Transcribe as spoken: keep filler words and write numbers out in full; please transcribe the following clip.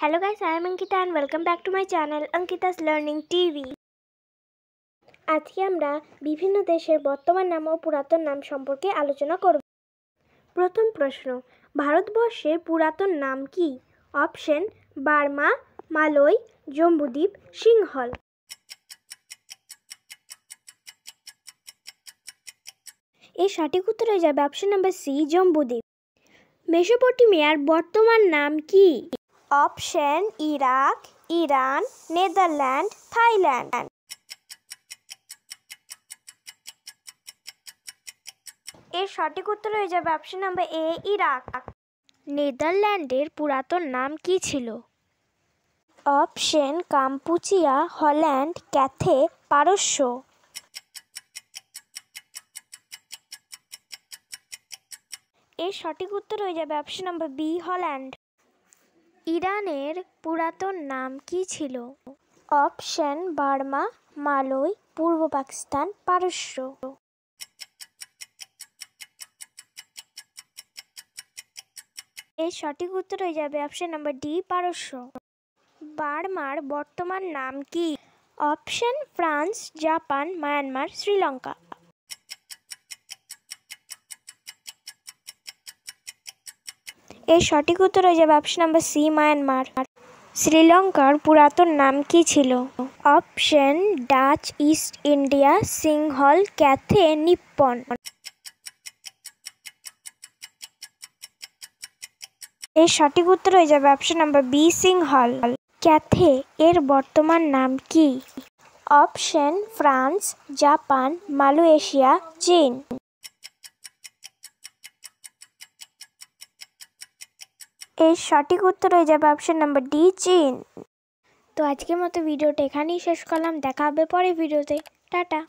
Hello guys, I am Ankita and welcome back to my channel Ankita's Learning T V. আজকে আমরা বিভিন্ন দেশের বর্তমান নাম ও পুরাতন নাম সম্পর্কে আলোচনা করব। প্রথম প্রশ্ন, ভারতবর্ষের পুরাতন নাম কি? Option Burma, Malay, Jambudvipa, Sinhala. এই সঠিক উত্তর হয়ে যাবে অপশন নাম্বার সি, জম্বুদ্বীপ। মেসোপটেমিয়ার বর্তমান নাম কি? Option Iraq, Iran, Netherland, Thailand. এর সঠিক উত্তর হয়ে যাবে অপশন নাম্বার এ, ইরাক। নেদারল্যান্ডের পুরাতন নাম কি ছিল? অপশন কাম্পুচিয়া, হল্যান্ড, ক্যাথে, পারস্য। এর সঠিক উত্তর হয়ে যাবে অপশন নাম্বার বি, হল্যান্ড। ইরানের পুরাতন নাম কি ছিল? অপশন বার্মা, মালয়, পূর্ব পাকিস্তান, পারস্য। এর সঠিক উত্তর হয়ে যাবে অপশন নাম্বার ডি, পারস্য। বার্মার বর্তমান নাম কি? Option France, Japan, Myanmar, Sri Lanka. এর সঠিক উত্তর হয়ে যাবে অপশন নাম্বার সি, মায়ানমার। শ্রীলঙ্কার পুরাতন নাম কি ছিল? Option Dutch East India, Sinhala, Cathay, Nippon. এর সঠিক উত্তর হয়ে যাবে option number B, Sinhala. Cathay এর বর্তমান নাম কি? অপশন ফ্রান্স, জাপান, মালয়েশিয়া, চীন। এর সঠিক উত্তর হয়ে যাবে অপশন নাম্বার ডি, চীন। তো আজকের মতো ভিডিওটা এখানেই শেষ করলাম। দেখা হবে পরের ভিডিওতে। টাটা।